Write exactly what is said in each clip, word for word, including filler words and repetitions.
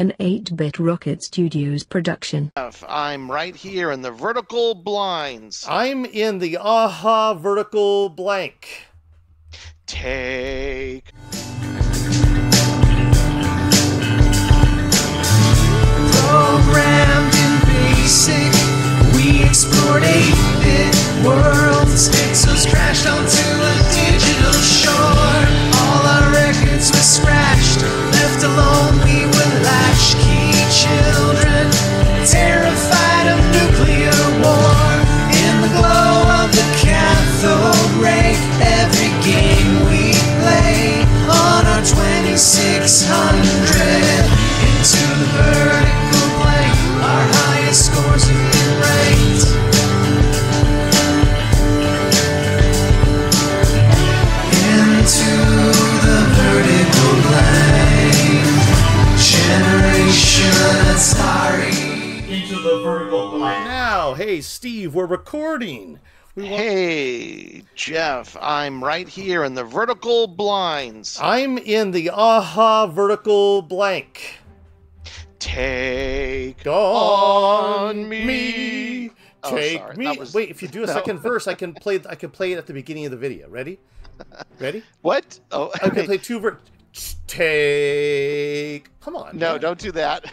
an eight-bit Rocket Studios production. I'm right here in the vertical blinds. I'm in the aha vertical blank. Take... Programmed in BASIC, we explored eight-bit worlds, pixels crashed onto a digital shore. All our records were scratched, left alone we were latchkey children, terrified of nuclear war. In the glow of the cathode ray, every game we play on our twenty-six hundred, into the vertical. Our highest scores have been ranked. Into the vertical blank. Generation Atari. Into the vertical blank. Now, hey Steve, we're recording. We hey Jeff, I'm right here in the vertical blinds. I'm in the aha vertical blank. Take on me, oh, take sorry. me. Was... Wait, if you do a second no. verse, I can play. I can play it at the beginning of the video. Ready? Ready? What? Oh, I can play two ver. Take. Come on. No, man. Don't do that.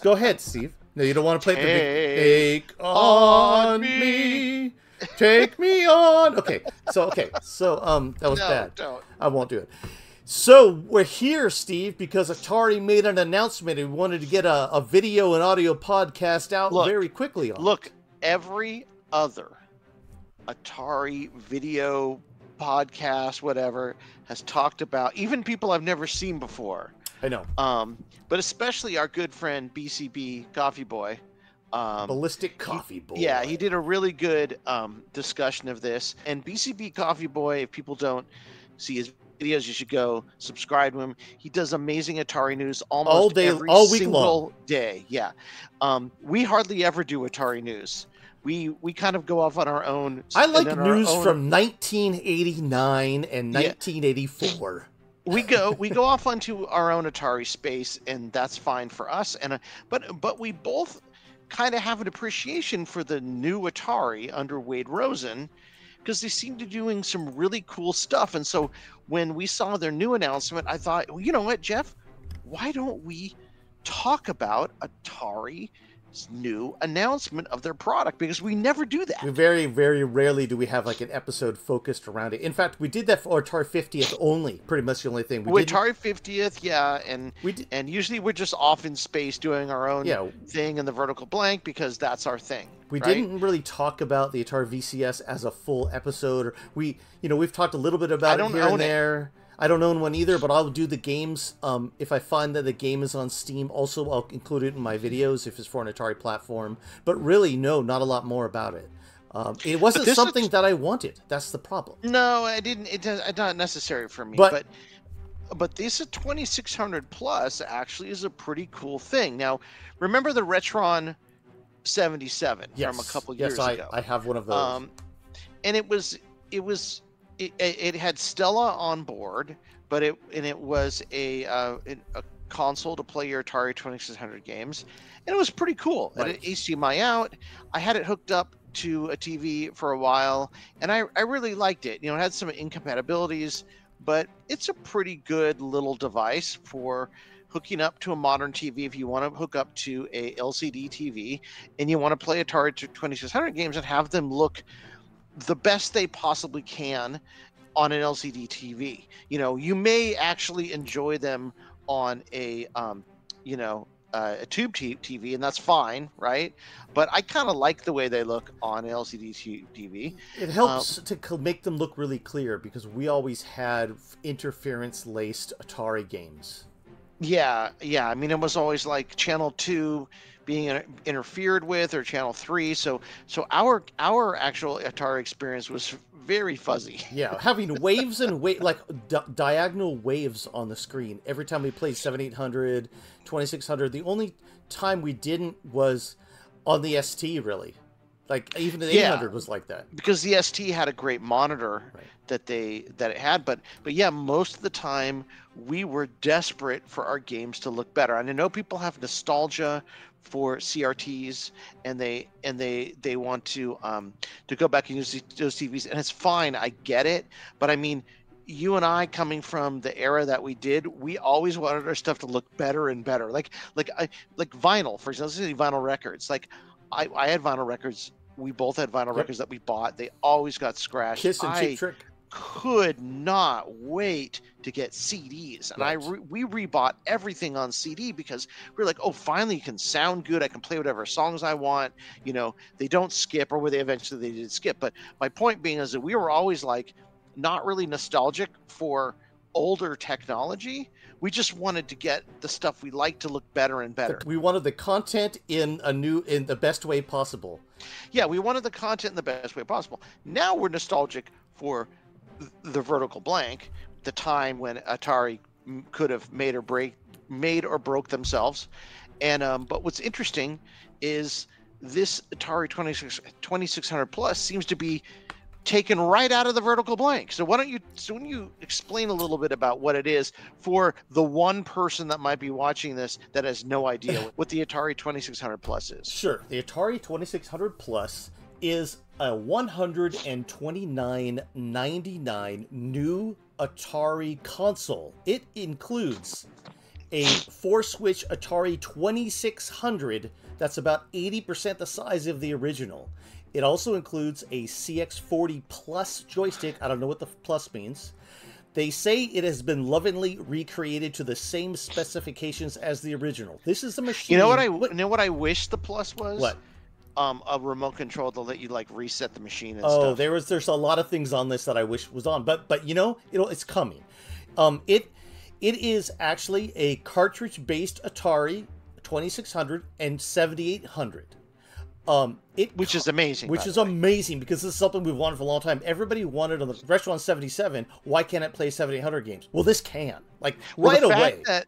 Go ahead, Steve. No, you don't want to play. Take, the take on me. me. Take me on. Okay. So okay. So um, that was no, bad. Don't. I won't do it. So we're here, Steve, because Atari made an announcement and we wanted to get a, a video and audio podcast out look, very quickly. On look, it. every other Atari video podcast, whatever, has talked about, even people I've never seen before. I know. Um, but especially our good friend, B C B Coffee Boy. Um, Ballistic Coffee Boy. Yeah, he did a really good um, discussion of this. And B C B Coffee Boy, if people don't see his videos, you should go subscribe to him. He does amazing Atari news almost all day, every all week single long. day. Yeah, um, we hardly ever do Atari news. We we kind of go off on our own. I like news own... from nineteen eighty-nine and nineteen eighty-four. Yeah. We go we go off onto our own Atari space, and that's fine for us. And uh, but but we both kind of have an appreciation for the new Atari under Wade Rosen, because they seem to be doing some really cool stuff. And so when we saw their new announcement, I thought, well, you know what, Jeff, why don't we talk about Atari's new announcement of their product? Because we never do that. We very, very rarely do we have like an episode focused around it. In fact, we did that for Atari fiftieth only, pretty much the only thing. We did Atari fiftieth, yeah. And we did, and usually we're just off in space doing our own yeah. thing in the vertical blank, because that's our thing. We right? didn't really talk about the Atari V C S as a full episode. We, you know, we've talked a little bit about I don't it here own and there. It. I don't own one either, but I'll do the games. Um, if I find that the game is on Steam, also I'll include it in my videos if it's for an Atari platform. But really, no, not a lot more about it. Um, it wasn't something is... that I wanted. That's the problem. No, I didn't. It does, it's not necessary for me. But. but... But this twenty-six hundred plus actually is a pretty cool thing. Now, remember the Retron seventy-seven yes. from a couple years yes, I, ago. I have one of those. Um, and it was it was it, it had Stella on board, but it and it was a uh, a console to play your Atari twenty-six hundred games, and it was pretty cool. Right. It had H D M I out. I had it hooked up to a T V for a while, and I I really liked it. You know, it had some incompatibilities, but it's a pretty good little device for hooking up to a modern T V. If you want to hook up to a L C D T V and you want to play Atari twenty-six hundred games and have them look the best they possibly can on an L C D T V, you know, you may actually enjoy them on a, um, you know, uh, a tube T V, and that's fine, right? But I kind of like the way they look on L C D T V. It helps um, to make them look really clear, because we always had interference-laced Atari games. Yeah, yeah. I mean, it was always like channel two being inter interfered with, or channel three. So, so our our actual Atari experience was very fuzzy. Yeah, having waves and wa like di diagonal waves on the screen every time we played seventy-eight hundred, twenty-six hundred. The only time we didn't was on the S T, really. Like even the yeah, eight hundred was like that, because the S T had a great monitor right. that they that it had. But but yeah, most of the time we were desperate for our games to look better. And I know people have nostalgia for C R Ts, and they and they they want to um, to go back and use those T Vs, and it's fine. I get it, but I mean, you and I, coming from the era that we did, we always wanted our stuff to look better and better. Like like I, like vinyl, for example, vinyl records. Like I, I had vinyl records. We both had vinyl yep. records that we bought. They always got scratched. Kiss and Cheap Trick. Could not wait to get C Ds, and right. I re we rebought everything on C D because we were like, oh, finally you can sound good. I can play whatever songs I want. You know, they don't skip, or where they eventually they did skip. But my point being is that we were always like, not really nostalgic for older technology. We just wanted to get the stuff we liked to look better and better. We wanted the content in a new, in the best way possible. Yeah, we wanted the content in the best way possible. Now we're nostalgic for the vertical blank, the time when Atari could have made or break, made or broke themselves. And um, but what's interesting is this Atari twenty-six hundred Plus seems to be taken right out of the vertical blank. So why don't you, so when you explain a little bit about what it is for the one person that might be watching this that has no idea what the Atari twenty-six hundred Plus is. Sure. The Atari twenty-six hundred Plus is a one hundred twenty-nine ninety-nine new Atari console. It includes a four-switch Atari twenty-six hundred that's about eighty percent the size of the original. It also includes a C X forty plus joystick. I don't know what the plus means. They say it has been lovingly recreated to the same specifications as the original. This is the machine. You know what I, you know what I wish the plus was? What? Um, a remote control to let you like reset the machine and oh, stuff. Oh, there was there's a lot of things on this that I wish was on, but but you know, it'll it's coming. Um, it it is actually a cartridge-based Atari twenty-six hundred and seventy-eight hundred. Um, it, which is amazing. Which is amazing, because this is something we've wanted for a long time. Everybody wanted on the Retron seventy-seven, why can't it play seventy-eight hundred games? Well, this can. Like, well, right away. That,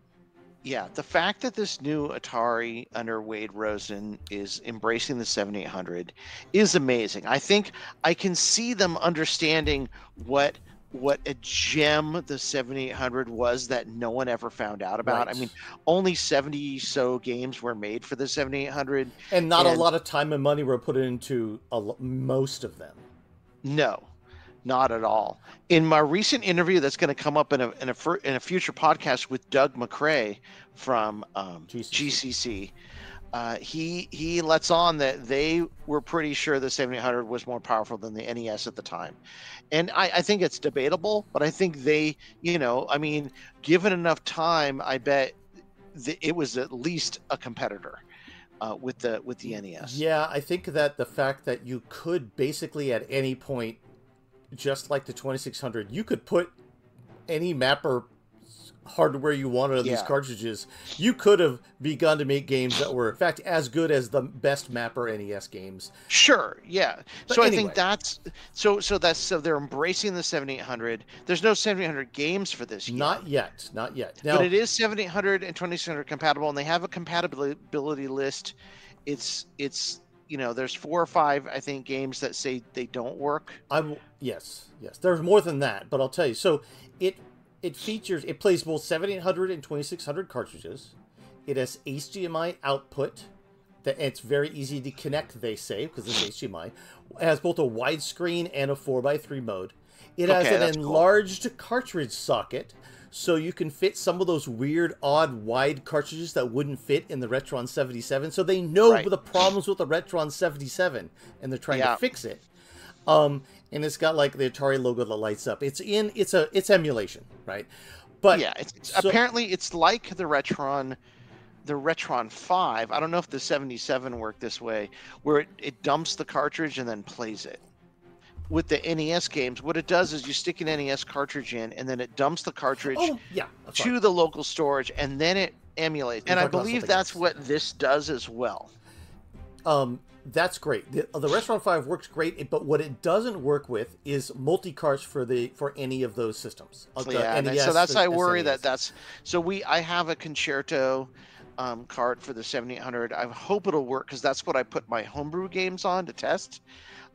yeah, the fact that this new Atari under Wade Rosen is embracing the seventy-eight hundred is amazing. I think I can see them understanding what... what a gem the seventy-eight hundred was that no one ever found out about. Right. I mean, only seventy so games were made for the seventy-eight hundred, and not and a lot of time and money were put into a, most of them. No, not at all. In my recent interview that's going to come up in a in a in a future podcast with Doug McRae from um, G C C. G C C, Uh, he he lets on that they were pretty sure the seventy-eight hundred was more powerful than the N E S at the time, and I, I think it's debatable. But I think they, you know, I mean, given enough time, I bet th it was at least a competitor uh, with the with the N E S. Yeah, I think that the fact that you could basically at any point, just like the twenty-six hundred, you could put any mapper hardware you wanted on yeah. these cartridges, you could have begun to make games that were in fact as good as the best mapper N E S games. Sure. Yeah. But so anyway. I think that's so so that's so they're embracing the seventy-eight hundred. There's no seventy-eight hundred games for this year. Not yet. Not yet. Now, but it is seventy-eight hundred and twenty-six hundred compatible, and they have a compatibility list. It's it's you know, there's four or five, I think, games that say they don't work. I yes. Yes. There's more than that, but I'll tell you. So it It features, it plays both seventy-eight hundred and twenty-six hundred cartridges. It has H D M I output. That it's very easy to connect, they say, because it's H D M I. It has both a widescreen and a four by three mode. It has okay, an enlarged cool. cartridge socket, so you can fit some of those weird, odd, wide cartridges that wouldn't fit in the Retron seventy-seven. So they know right. the problems with the Retron seventy-seven, and they're trying yeah. to fix it. Um, and it's got like the Atari logo that lights up. It's in, it's a, it's emulation, right? But yeah, it's, it's so, apparently it's like the Retron, the Retron five. I don't know if the seventy-seven worked this way, where it, it dumps the cartridge and then plays it. With the N E S games, what it does is you stick an N E S cartridge in, and then it dumps the cartridge oh, yeah, to right. the local storage, and then it emulates. We're and I believe that's else. what this does as well. Um, that's great. The, the Retron five works great, but what it doesn't work with is multi-carts for the for any of those systems. Yeah, N E S, so that's I worry that that's so we I have a Concerto um, card for the seventy-eight hundred. I hope it'll work because that's what I put my homebrew games on to test.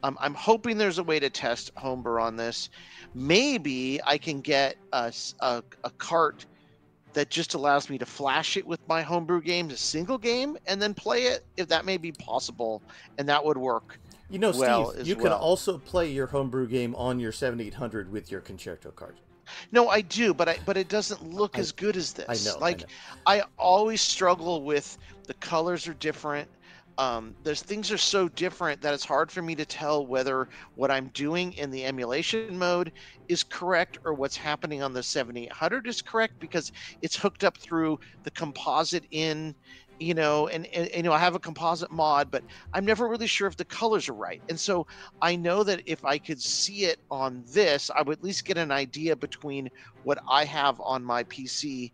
Um, I'm hoping there's a way to test homebrew on this. Maybe I can get a, a, a cart that just allows me to flash it with my homebrew games, a single game, and then play it, if that may be possible, and that would work. You know, well, Steve, you well. can also play your homebrew game on your seventy-eight hundred with your Concerto card. No, I do, but I but it doesn't look I, as good as this. I know. Like, I, know. I always struggle with the colors are different. Um, there's things are so different that it's hard for me to tell whether what I'm doing in the emulation mode is correct or what's happening on the seventy-eight hundred is correct, because it's hooked up through the composite in, you know, and, and, and you know, I have a composite mod, but I'm never really sure if the colors are right. And so I know that if I could see it on this, I would at least get an idea between what I have on my P C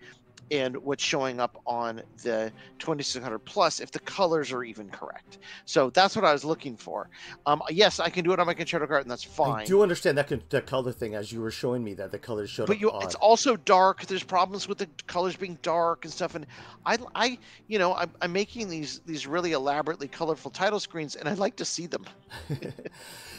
and what's showing up on the twenty-six hundred plus, if the colors are even correct. So that's what I was looking for. Um, yes, I can do it on my Concerto card, and that's fine. I do understand that, that color thing, as you were showing me that the colors showed but up. But it's also dark. There's problems with the colors being dark and stuff. And I, I you know, I'm, I'm making these these really elaborately colorful title screens, and I'd like to see them.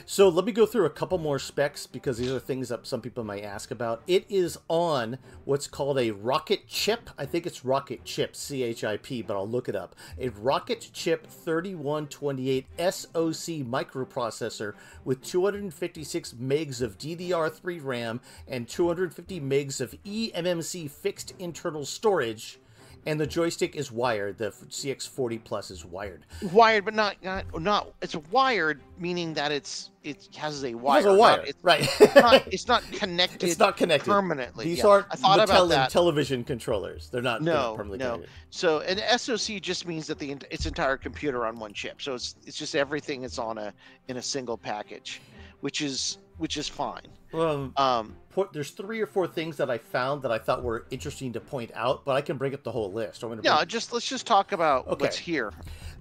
So let me go through a couple more specs, because these are things that some people might ask about. It is on what's called a Rocket Chip. I think it's Rocket Chip, C H I P, but I'll look it up. A Rocket Chip thirty-one twenty-eight S O C microprocessor with two hundred fifty-six megs of D D R three RAM and two hundred fifty megs of eMMC fixed internal storage. And the joystick is wired. The C X forty plus is wired. Wired, but not not not. It's wired, meaning that it's it has a wire. It has a wire, not, it's, right? It's not, it's not connected. It's not connected permanently. These yeah. aren't I thought about that. television controllers. They're not, no, they're not permanently no. connected. So an S O C just means that the its entire computer on one chip. So it's it's just everything is on a in a single package, which is which is fine. Um, um, there's three or four things that I found that I thought were interesting to point out, but I can bring up the whole list. I'm gonna bring... Yeah, just let's just talk about okay. what's here.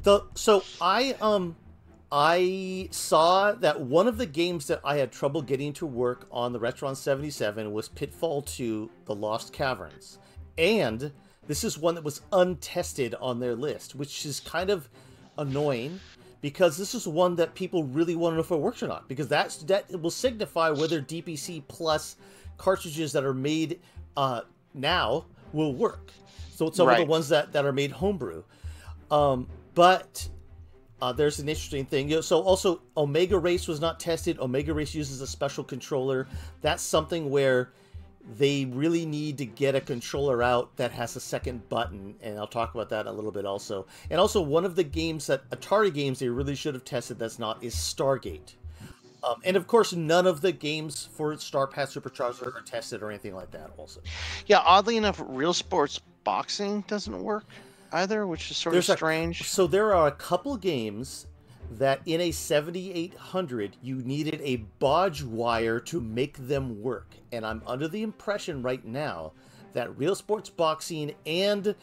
The so I um I saw that one of the games that I had trouble getting to work on the Retron seventy-seven was Pitfall two: The Lost Caverns, and this is one that was untested on their list, which is kind of annoying, because this is one that people really want to know if it works or not, because that's, that it will signify whether D P C Plus cartridges that are made uh, now will work. So it's some right. of the ones that, that are made homebrew. Um, but uh, there's an interesting thing. So also, Omega Race was not tested. Omega Race uses a special controller. That's something where they really need to get a controller out that has a second button, and I'll talk about that in a little bit also. And also, one of the games that Atari games they really should have tested that's not is Stargate. Um, and of course, none of the games for Star Path Supercharger are tested or anything like that also. Yeah, oddly enough, Real Sports Boxing doesn't work either, which is sort There's of strange. A, so there are a couple games that in a seventy-eight hundred you needed a bodge wire to make them work, and I'm under the impression right now that Real Sports Boxing and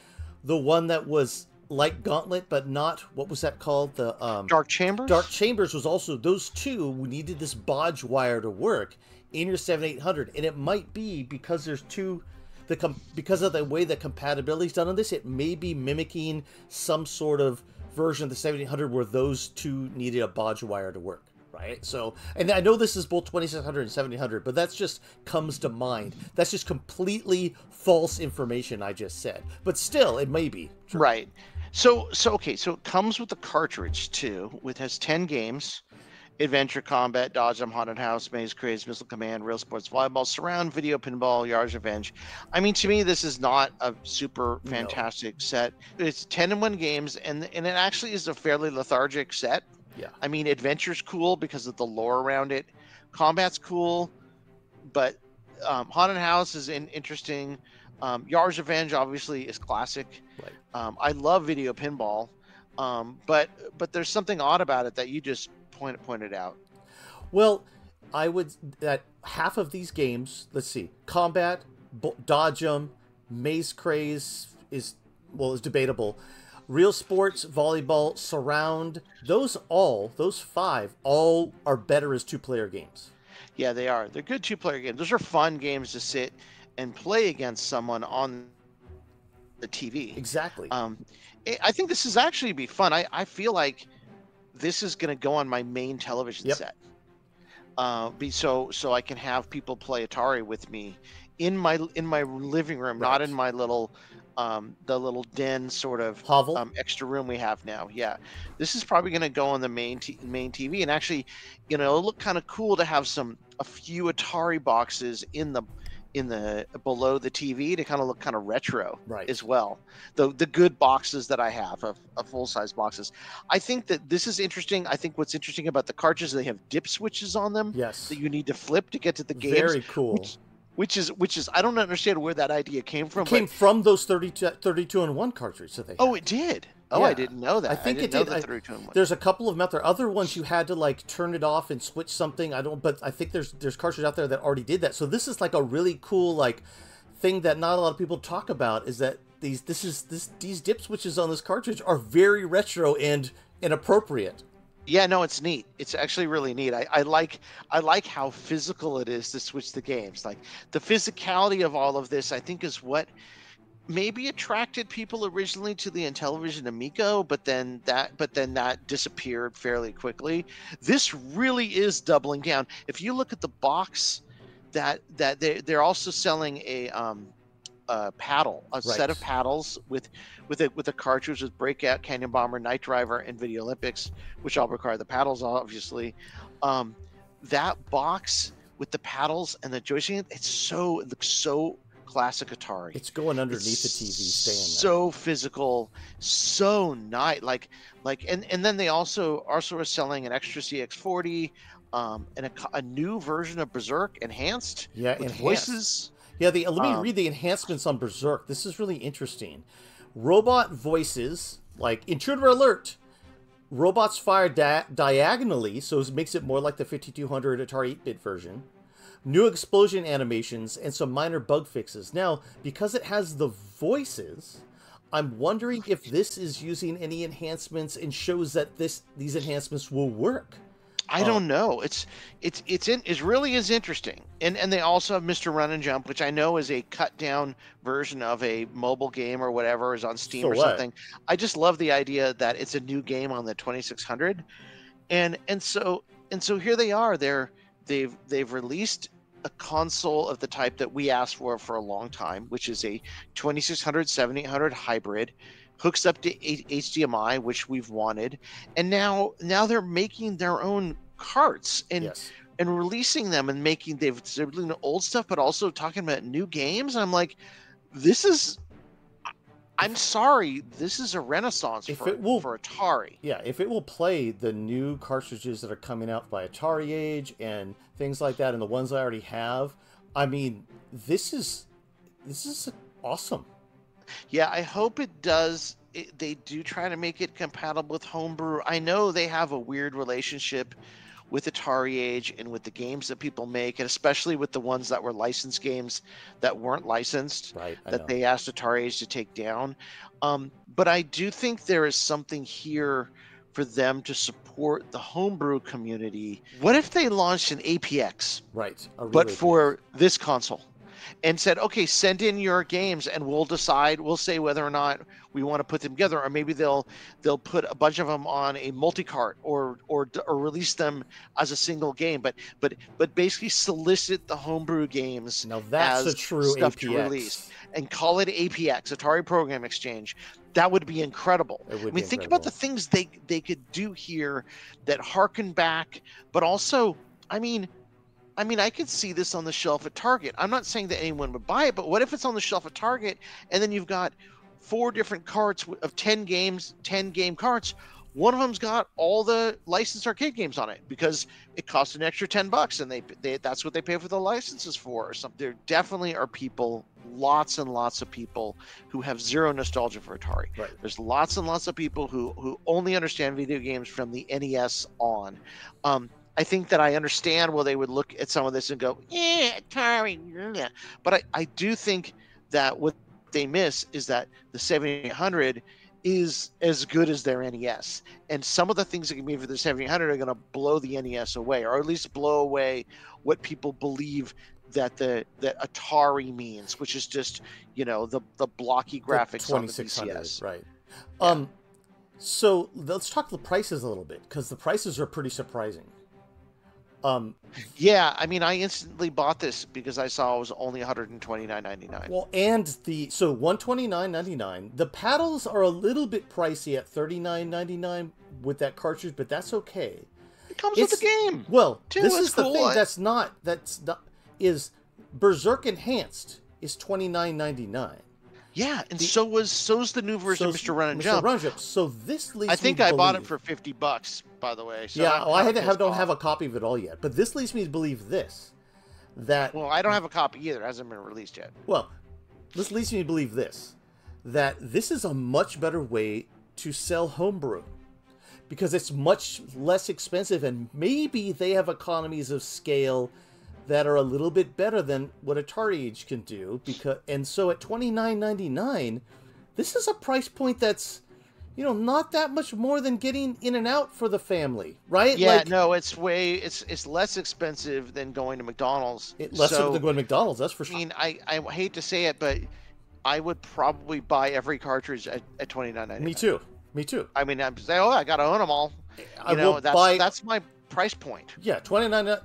the one that was like Gauntlet but not, what was that called, the um Dark Chambers Dark Chambers was also, those two needed this bodge wire to work in your seventy-eight hundred, and it might be because there's two the com because of the way the compatibility is done on this, it may be mimicking some sort of version of the seventy-eight hundred where those two needed a bodge wire to work, right? So, and I know this is both twenty-six hundred and seventy-eight hundred, but that's just comes to mind. That's just completely false information I just said, but still, it may be true. Right. So, so okay, so it comes with the cartridge too, which has ten games. Adventure, Combat, Dodge, I'm Haunted House, Maze, Craze, Missile Command, Real Sports, Volleyball, Surround, Video, Pinball, Yard's Revenge. I mean, to me, this is not a super fantastic no. set. It's ten in one games, and, and it actually is a fairly lethargic set. Yeah. I mean, Adventure's cool because of the lore around it. Combat's cool, but um, Haunted House is in, interesting. Um, Yard's Revenge, obviously, is classic. Right. Um, I love Video Pinball, um, but, but there's something odd about it that you just... Point pointed out. Well, I would that half of these games. Let's see, Combat, B Dodge 'em, Maze Craze is well is debatable. Real Sports, Volleyball, Surround. Those all, those five, all are better as two-player games. Yeah, they are. They're good two-player games. Those are fun games to sit and play against someone on the T V. Exactly. Um, I think this is actually be fun. I, I feel like this is going to go on my main television yep. set. Uh, be so so I can have people play Atari with me in my in my living room, right. not in my little um, the little den sort of hovel um, extra room we have now. Yeah, this is probably going to go on the main t main T V, and actually, you know, it'll look kind of cool to have some a few Atari boxes in the in the below the T V to kind of look kind of retro right. as well. The the good boxes that I have, of, of full size boxes. I think that this is interesting. I think what's interesting about the cartridges, they have dip switches on them. Yes, that you need to flip to get to the games. Very cool. Which, Which is, which is, I don't understand where that idea came from. It came but... from those thirty-two and one cartridges that they had. Oh, it did. Oh, yeah. I didn't know that. I think I didn't it know did. The thirty-two and one. There's a couple of them out there. Other ones you had to like turn it off and switch something. I don't, but I think there's there's cartridges out there that already did that. So this is like a really cool like thing that not a lot of people talk about, is that these this is this these dip switches on this cartridge are very retro and inappropriate. Yeah, no, it's neat. It's actually really neat. I, I like I like how physical it is to switch the games. Like the physicality of all of this, I think, is what maybe attracted people originally to the Intellivision Amico, but then that but then that disappeared fairly quickly. This really is doubling down. If you look at the box, that that they they're also selling a um a paddle, a right. set of paddles with with it with a cartridge with Breakout, Canyon Bomber, Night Driver, and Video Olympics, which all require the paddles, obviously. Um, that box with the paddles and the joystick, it's so it looks so classic Atari. It's going underneath it's the T V stand. So there. Physical, so nice. Like like and and then they also also are selling an extra C X forty, um, and a, a new version of Berserk Enhanced. Yeah, with enhanced. voices. Yeah, the, let me um, read the enhancements on Berserk. This is really interesting. Robot voices, like intruder alert. Robots fire di diagonally, so it makes it more like the fifty-two hundred Atari eight bit version. New explosion animations and some minor bug fixes. Now, because it has the voices, I'm wondering if this is using any enhancements and shows that this these enhancements will work. I don't know. It's it's it's in it really is interesting. And and they also have Mister Run and Jump, which I know is a cut down version of a mobile game or whatever is on Steam so or something. What? I just love the idea that it's a new game on the twenty-six hundred. And and so and so here they are. They're they've they've released a console of the type that we asked for for a long time, which is a twenty-six hundred seventy-eight hundred hybrid. Hooks up to H D M I, which we've wanted, and now now they're making their own carts and yes. and releasing them and making they've they're doing the old stuff, but also talking about new games. I'm like, this is, I'm sorry, this is a renaissance if for, it will, for Atari. Yeah, if it will play the new cartridges that are coming out by Atari Age and things like that, and the ones I already have, I mean, this is this is awesome. Yeah, I hope it does. It, they do try to make it compatible with homebrew. I know they have a weird relationship with Atari Age and with the games that people make, and especially with the ones that were licensed games that weren't licensed, right, that they asked Atari Age to take down. Um, but I do think there is something here for them to support the homebrew community. What if they launched an A P X, right, but for this console? And said, okay, send in your games, and we'll decide. We'll say whether or not we want to put them together, or maybe they'll they'll put a bunch of them on a multi-cart, or or or release them as a single game. But but but basically solicit the homebrew games. Now that's as a true stuff A P X. To release, and call it A P X, Atari Program Exchange. That would be incredible. It would I mean, be think incredible. About the things they they could do here that harken back, but also, I mean. I mean, I could see this on the shelf at Target. I'm not saying that anyone would buy it, but what if it's on the shelf at Target and then you've got four different carts of ten games, ten game carts. One of them's got all the licensed arcade games on it because it costs an extra ten bucks and they, they that's what they pay for the licenses for or something. There definitely are people, lots and lots of people who have zero nostalgia for Atari. Right. There's lots and lots of people who, who only understand video games from the N E S on. Um, I think that I understand where they would look at some of this and go, yeah, Atari. Yeah. But I, I do think that what they miss is that the seventy-eight hundred is as good as their N E S. And some of the things that can be for the seventy-eight hundred are going to blow the N E S away, or at least blow away what people believe that the that Atari means, which is just, you know, the the blocky graphics the on the V C S. Right. Yeah. Um, so let's talk the prices a little bit, because the prices are pretty surprising. Um, yeah, I mean, I instantly bought this because I saw it was only one hundred twenty-nine ninety-nine. Well, and the so one hundred twenty-nine ninety-nine. The paddles are a little bit pricey at thirty-nine ninety-nine with that cartridge, but that's okay. It comes it's, with the game. Well, too, this is cool. the thing that's not that's not is Berserk Enhanced is twenty-nine ninety-nine. Yeah, and the, so was so's the new version so of Mister Run and Mister Jump. Run Jump. So this leads I think me I believe, bought it for fifty bucks, by the way. So yeah, well, I had to have, don't have a copy of it all yet, but this leads me to believe this, that well, I don't have a copy either; it hasn't been released yet. Well, this leads me to believe this, that this is a much better way to sell homebrew, because it's much less expensive, and maybe they have economies of scale that are a little bit better than what Atari Age can do. Because and so at twenty-nine ninety-nine, this is a price point that's, you know, not that much more than getting in and out for the family, right? Yeah, like, no, it's way it's it's less expensive than going to McDonald's. It, less so, than going to McDonald's, that's for sure. I mean, I I hate to say it, but I would probably buy every cartridge at, at twenty-nine ninety-nine. Me too, me too. I mean, I'm saying, oh, I gotta own them all. You I know, will that's, buy. That's my price point. Yeah, twenty-nine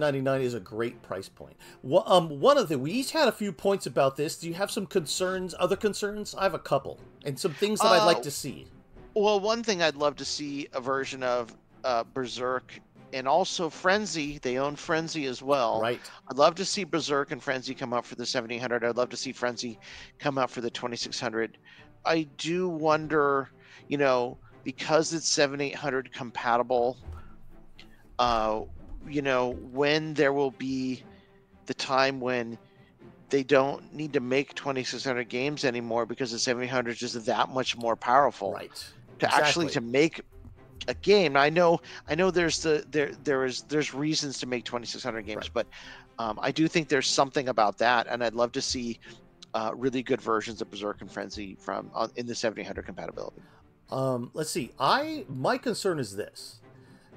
ninety-nine is a great price point. Well, um, one of the we each had a few points about this. Do you have some concerns? Other concerns? I have a couple, and some things that uh, I'd like to see. Well, one thing I'd love to see a version of uh, Berserk and also Frenzy. They own Frenzy as well. Right. I'd love to see Berserk and Frenzy come up for the seventy-eight hundred. I'd love to see Frenzy come up for the twenty-six hundred. I do wonder, you know, because it's seventy-eight hundred compatible. Uh, you know, when there will be the time when they don't need to make twenty-six hundred games anymore because the seventy-eight hundred is just that much more powerful, right? To exactly. actually to make a game. I know, I know. There's the there there is there's reasons to make twenty-six hundred games, right. but um, I do think there's something about that, and I'd love to see uh, really good versions of Berserk and Frenzy from uh, in the seventy-eight hundred compatibility. Um, let's see. I my concern is this,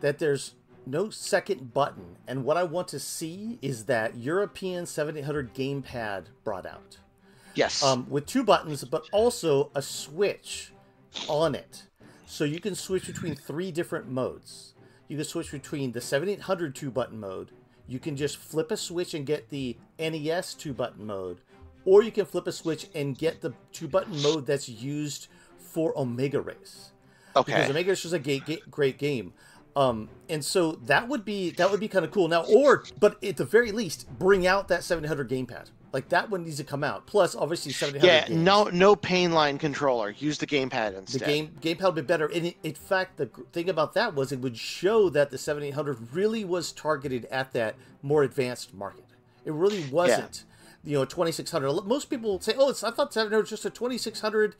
that there's no second button, and what I want to see is that European seventy-eight hundred gamepad brought out. Yes. Um, with two buttons, but also a switch on it. So you can switch between three different modes. You can switch between the seventy-eight hundred two-button mode, you can just flip a switch and get the N E S two-button mode, or you can flip a switch and get the two-button mode that's used for Omega Race. Okay. Because Omega Race is a great game. Um, and so that would be that would be kind of cool now, or but at the very least, bring out that seventy-eight hundred gamepad. Like that one needs to come out. Plus, obviously, seventy-eight hundred. Yeah, games. no, no pain line controller. Use the gamepad instead. The game gamepad would be better. And it, in fact, the thing about that was it would show that the seventy-eight hundred really was targeted at that more advanced market. It really wasn't, yeah. you know, twenty-six hundred. Most people say, oh, it's, I thought seventy-eight hundred was just a twenty-six hundred.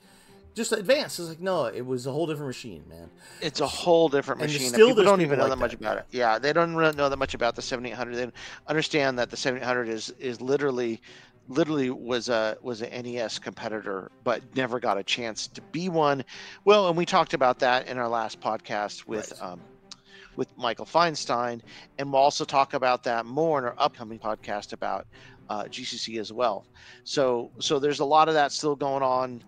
Just advanced. It's like, no, it was a whole different machine, man. It's a whole different machine. And still, people don't even know that much about it. Yeah, they don't really know that much about the seventy-eight hundred. They understand that the seventy-eight hundred is is literally, literally was a was an N E S competitor, but never got a chance to be one. Well, and we talked about that in our last podcast with right. um, with Michael Feinstein, and we'll also talk about that more in our upcoming podcast about uh, G C C as well. So, so there's a lot of that still going on.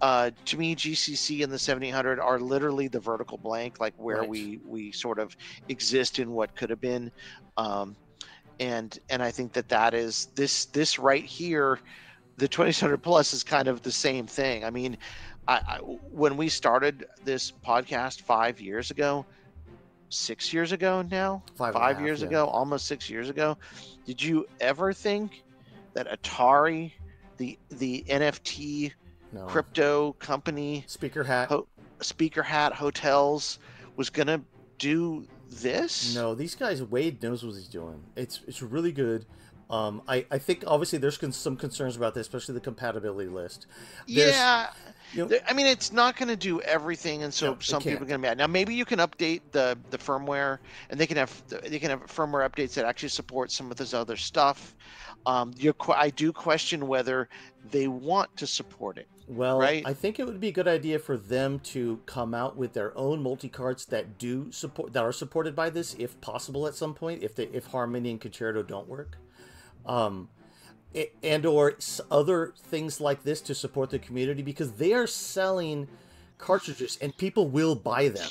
Uh, to me, G C C and the seventy-eight hundred are literally the vertical blank, like where right. we we sort of exist in what could have been, um, and and I think that that is this this right here, the twenty-six hundred plus is kind of the same thing. I mean, I, I, when we started this podcast five years ago, six years ago now, five, five half, years yeah. ago, almost six years ago, did you ever think that Atari, the the N F T No. crypto company speaker hat ho speaker hat hotels was gonna do this? No, these guys, Wade knows what he's doing. It's it's really good. um i i think obviously there's con some concerns about this, especially the compatibility list. There's, yeah you know, I mean, it's not going to do everything, and so no, some people are going to be mad. Now maybe you can update the the firmware, and they can have they can have firmware updates that actually support some of this other stuff. um you're I do question whether they want to support it. Well, right? I think it would be a good idea for them to come out with their own multi-carts that do support that are supported by this, if possible, at some point, if they if Harmony and Concerto don't work. um, and or other things like this to support the community, because they are selling cartridges and people will buy them.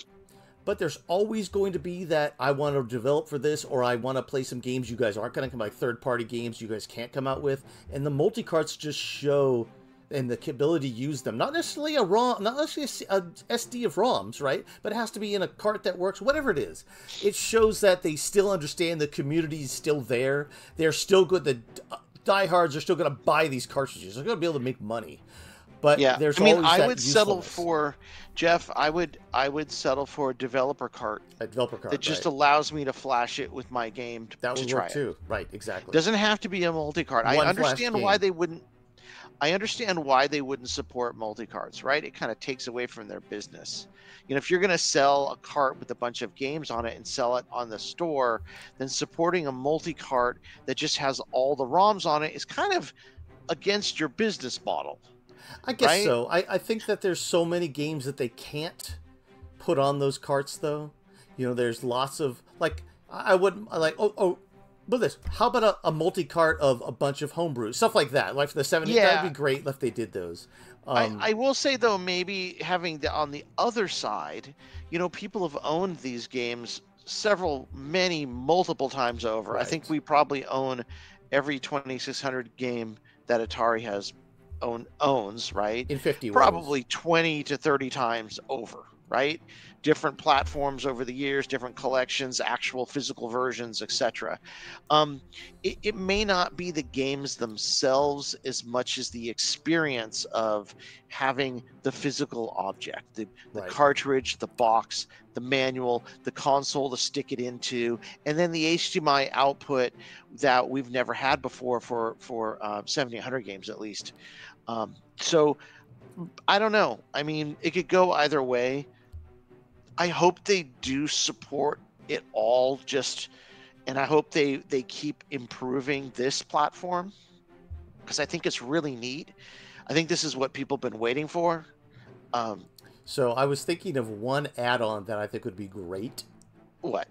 But there's always going to be that I want to develop for this, or I want to play some games you guys aren't going to come out, third-party games you guys can't come out with. And the multi-carts just show, and the ability to use them. Not necessarily a ROM, not necessarily a S D of ROMs, right? But it has to be in a cart that works, whatever it is. It shows that they still understand the community is still there. They're still good. The diehards are still going to buy these cartridges. They're going to be able to make money. But yeah, there's I mean, always I that would usefulness. settle for, Jeff, I would I would settle for a developer cart. A developer cart, that just right. allows me to flash it with my game to, that would to try work too. It. Right, exactly. Doesn't have to be a multi-cart. I understand why game. they wouldn't. I understand why they wouldn't support multi-carts, right? It kind of takes away from their business. You know, if you're going to sell a cart with a bunch of games on it and sell it on the store, then supporting a multi-cart that just has all the ROMs on it is kind of against your business model. I guess right? so. I, I think that there's so many games that they can't put on those carts, though. You know, there's lots of, like, I wouldn't, like, oh, oh, but this, how about a, a multi-cart of a bunch of homebrews? Stuff like that. Like, for the seventies, yeah. That'd be great if they did those. Um, I, I will say, though, maybe having the, on the other side, you know, people have owned these games several, many, multiple times over. Right. I think we probably own every twenty-six hundred game that Atari has own owns right in fifty probably words. twenty to thirty times over, right? Different platforms over the years, different collections, actual physical versions, etc. um it, it may not be the games themselves as much as the experience of having the physical object, the, the right. cartridge, the box, the manual, the console to stick it into, and then the H D M I output that we've never had before for for uh, seventy-eight hundred games at least. Um, so I don't know. I mean, it could go either way. I hope they do support it all, just, and I hope they, they keep improving this platform, because I think it's really neat. I think this is what people have been waiting for. Um, so I was thinking of one add-on that I think would be great. What?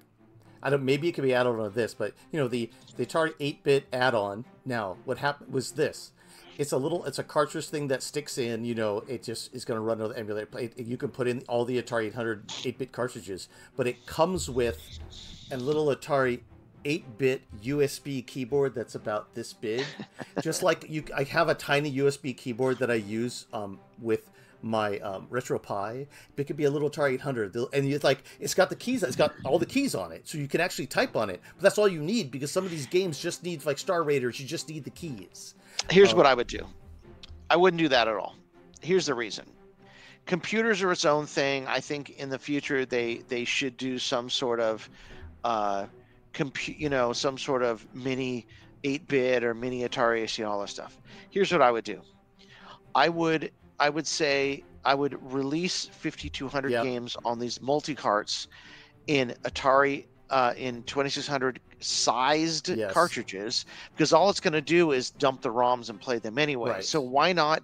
I don't. Maybe it could be add-on on this, but you know, the the Atari eight-bit add-on. Now, what happened was this. It's a little, it's a cartridge thing that sticks in, you know, it just is going to run another emulator. It, you can put in all the Atari eight hundred eight-bit cartridges, but it comes with a little Atari eight-bit U S B keyboard that's about this big. Just like you, I have a tiny U S B keyboard that I use um, with my um, RetroPie. It could be a little Atari eight hundred, and it's like, it's got the keys, it's got all the keys on it, so you can actually type on it. But that's all you need, because some of these games just need, like Star Raiders, you just need the keys. Here's um, what I would do. I wouldn't do that at all. Here's the reason. Computers are its own thing. I think in the future they they should do some sort of uh compute, you know, some sort of mini eight-bit or mini Atari, you know, all that stuff. Here's what I would do. I would I would say I would release fifty-two hundred yep. games on these multi-carts in Atari uh, in twenty-six hundred sized yes. cartridges, because all it's going to do is dump the ROMs and play them anyway. Right. So why not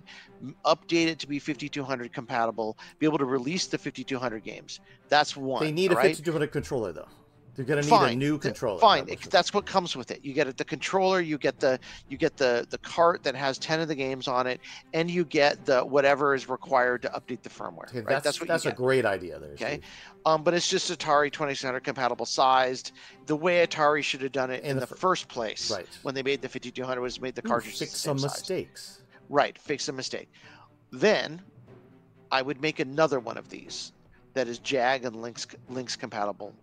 update it to be fifty-two hundred compatible, be able to release the fifty-two hundred games? That's one. They need a right? fifty-two hundred controller, though. They're going to need fine. a new controller. Fine, that it, that's what comes with it. You get it, the controller, you get the you get the the cart that has ten of the games on it, and you get the whatever is required to update the firmware. Okay, right? That's that's, what that's you a get. great idea there. Okay, um, but it's just Atari twenty-six hundred compatible sized. The way Atari should have done it in, in the, the first place, right. when they made the fifty-two hundred, was made the cartridge fix some size. mistakes. Right, fix a mistake. Then, I would make another one of these that is Jag and Lynx Lynx compatible.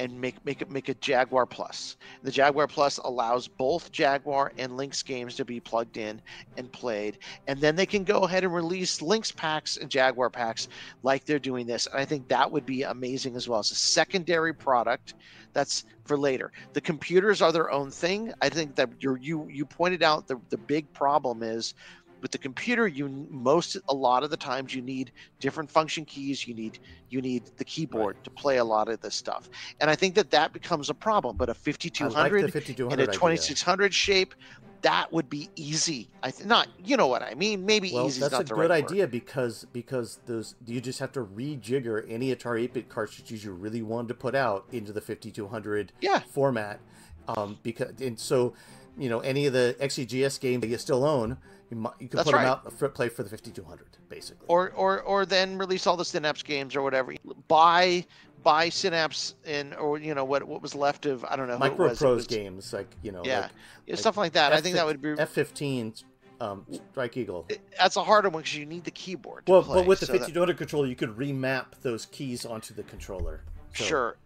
And make make it make a Jaguar Plus. The Jaguar Plus allows both Jaguar and Lynx games to be plugged in and played, and then they can go ahead and release Lynx packs and Jaguar packs like they're doing this. And I think that would be amazing as well. It's a secondary product that's for later. The computers are their own thing. I think that you're, you you pointed out the the big problem is. With the computer, you most a lot of the times you need different function keys. You need you need the keyboard right. to play a lot of this stuff, and I think that that becomes a problem. But a fifty-two hundred like fifty-two hundred and a twenty-six hundred shape, that would be easy. I th not you know what I mean. Maybe well, easy is not the right word. That's a good idea because because those you just have to rejigger any Atari eight-bit cartridges you really wanted to put out into the fifty-two hundred yeah. format, um, because and so. you know, any of the X E G S games that you still own, you, might, you can That's put right. them out and play for the fifty-two hundred, basically. Or, or, or then release all the Synapse games or whatever. Buy, buy Synapse and or you know what what was left of I don't know MicroProse games like you know yeah like, yeah stuff like, like that. F I think that would be F fifteen. Um, Strike Eagle. It, that's a harder one because you need the keyboard. To well, play, but with the so fifty-two hundred that... controller, you could remap those keys onto the controller. So. Sure,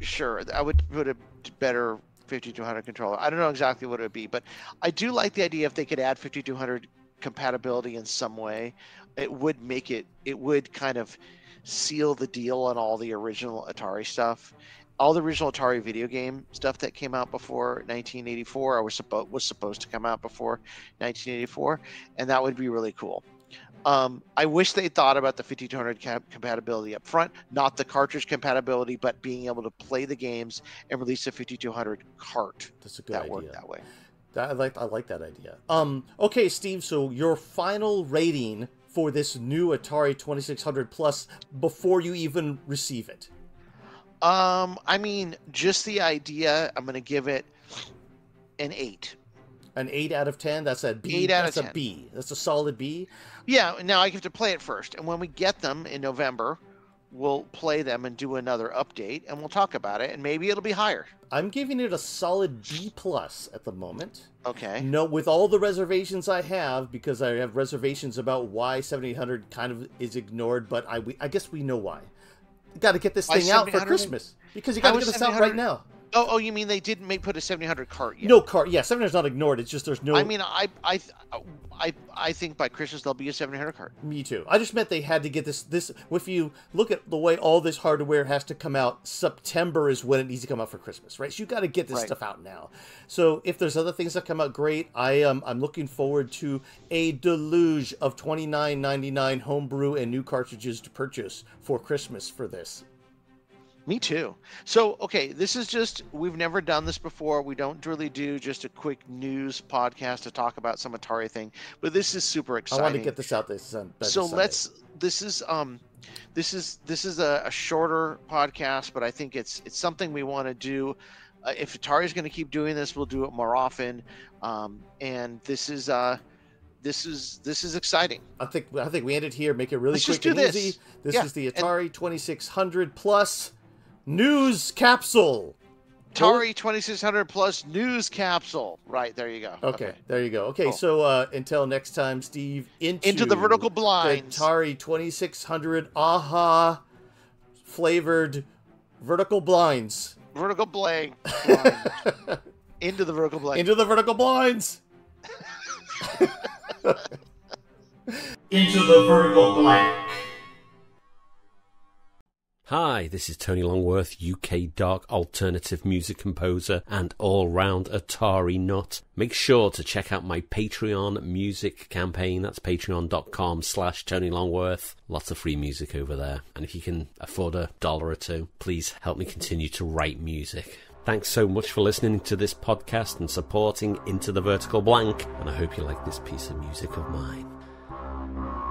sure. I would put a better fifty-two hundred controller. I don't know exactly what it would be, but I do like the idea if they could add fifty-two hundred compatibility in some way. It would make it. It would kind of seal the deal on all the original Atari stuff. All the original Atari video game stuff that came out before nineteen eighty-four, or was supposed was supposed to come out before nineteen eighty-four, and that would be really cool. Um, I wish they thought about the fifty-two hundred cap compatibility up front, not the cartridge compatibility, but being able to play the games and release a fifty-two hundred cart. That's a good that idea. Worked that way. That, I like I like that idea. Um, okay, Steve. So your final rating for this new Atari twenty-six hundred Plus before you even receive it. Um, I mean, just the idea, I'm going to give it an eight. An eight out of ten? That's a B. eight out That's of ten. A B. That's a solid B. Yeah, now I have to play it first. And when we get them in November, we'll play them and do another update, and we'll talk about it, and maybe it'll be higher. I'm giving it a solid B plus at the moment. Okay. No, with all the reservations I have, because I have reservations about why seventy-eight hundred kind of is ignored, but I, we, I guess we know why. Got to get this thing out for Christmas because you got to get this out right now. Oh, oh, you mean they didn't make put a seventy-eight hundred cart yet? No cart. Yeah, seventy-eight hundred's not ignored. It's just there's no. I mean, I, I, I, I think by Christmas there'll be a seventy-eight hundred cart. Me too. I just meant they had to get this. This, if you look at the way all this hardware has to come out, September is when it needs to come out for Christmas, right? So you got to get this right. stuff out now. So if there's other things that come out, great. I um, I'm looking forward to a deluge of twenty-nine ninety-nine homebrew and new cartridges to purchase for Christmas for this. Me too. So, okay, this is just, we've never done this before. We don't really do just a quick news podcast to talk about some Atari thing, but this is super exciting. I want to get this out this um, So Sunday. let's, this is, um, this is, this is a, a shorter podcast, but I think it's, it's something we want to do. Uh, if Atari is going to keep doing this, we'll do it more often. Um, and this is, uh, This is this is exciting. I think I think we end it here. Make it really let's quick just do and this. easy. This yeah. is the Atari and twenty-six hundred Plus News Capsule. Atari twenty-six hundred Plus News Capsule. Right, there you go. Okay, okay. there you go. Okay, cool. So uh, until next time, Steve, into, into the vertical blind. Atari twenty-six hundred aha flavored vertical blinds. Vertical blank. Blind. Into the vertical blank. Into the vertical blinds. Into the vertical blank. Hi, this is Tony Longworth, U K dark alternative music composer and all-round Atari nut. Make sure to check out my Patreon music campaign. That's patreon.com slash Tony Longworth. Lots of free music over there. And if you can afford a dollar or two, please help me continue to write music. Thanks so much for listening to this podcast and supporting Into the Vertical Blank. And I hope you like this piece of music of mine. Thank you.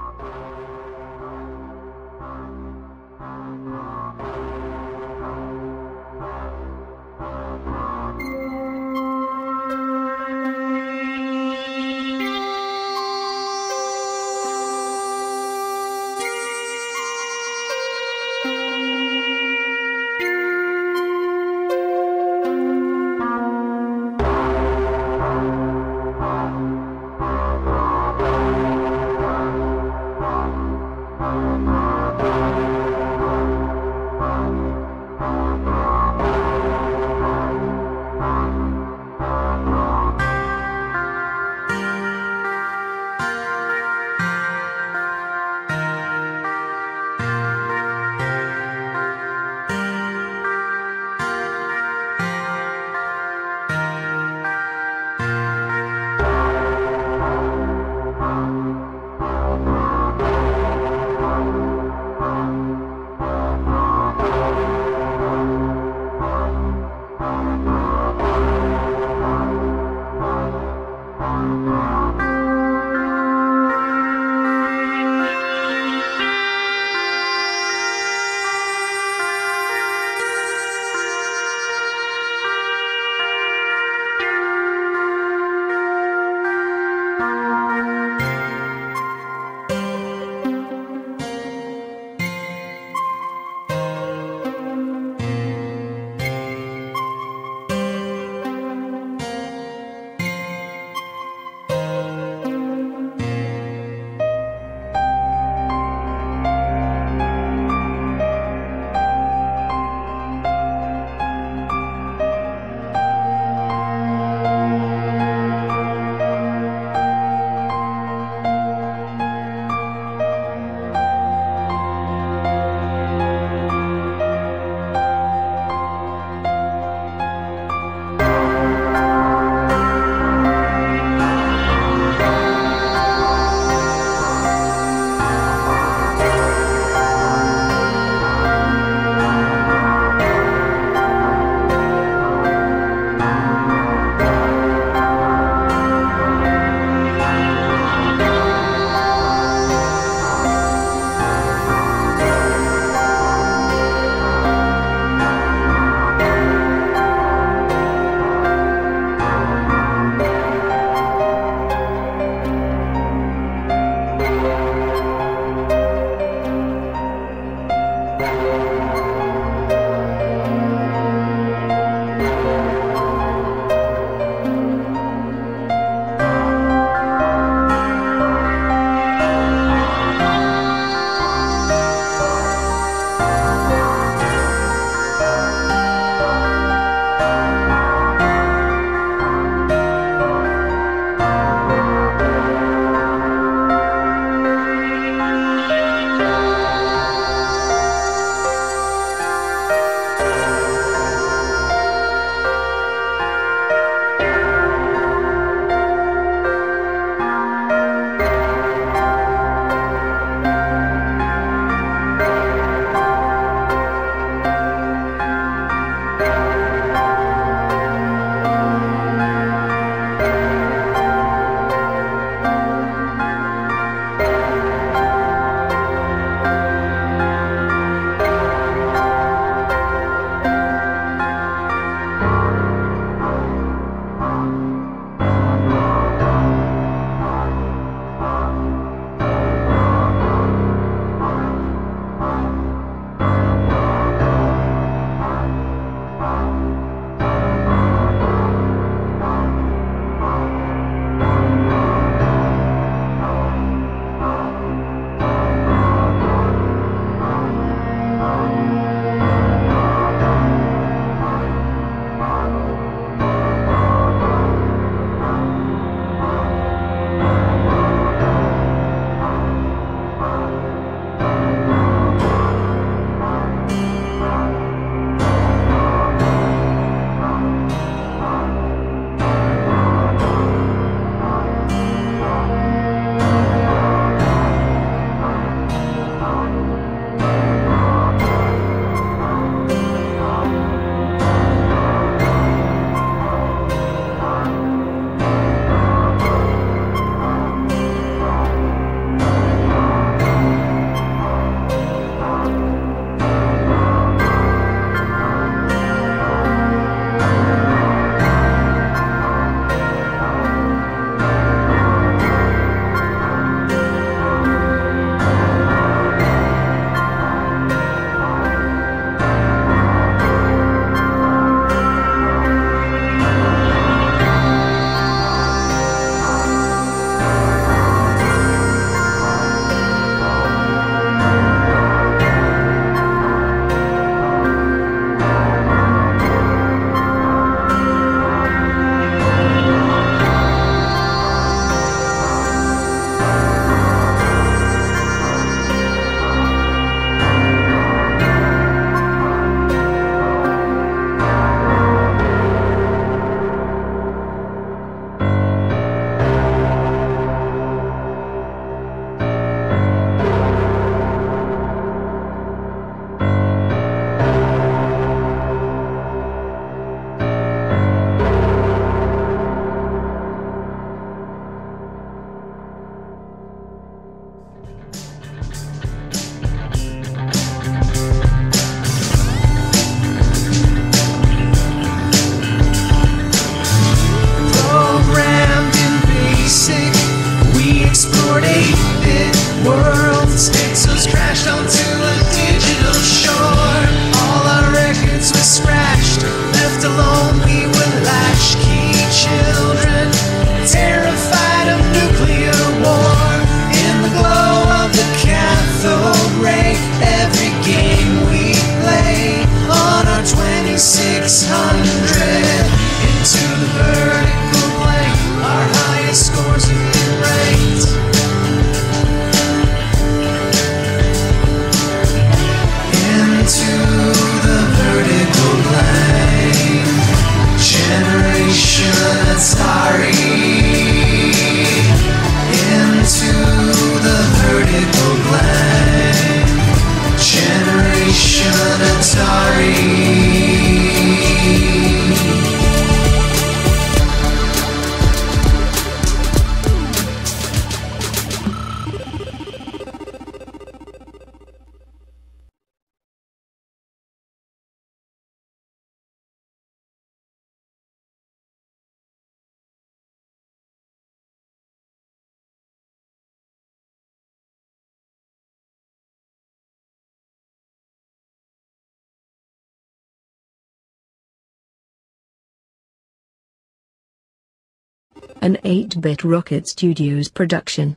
an eight-bit Rocket Studios production.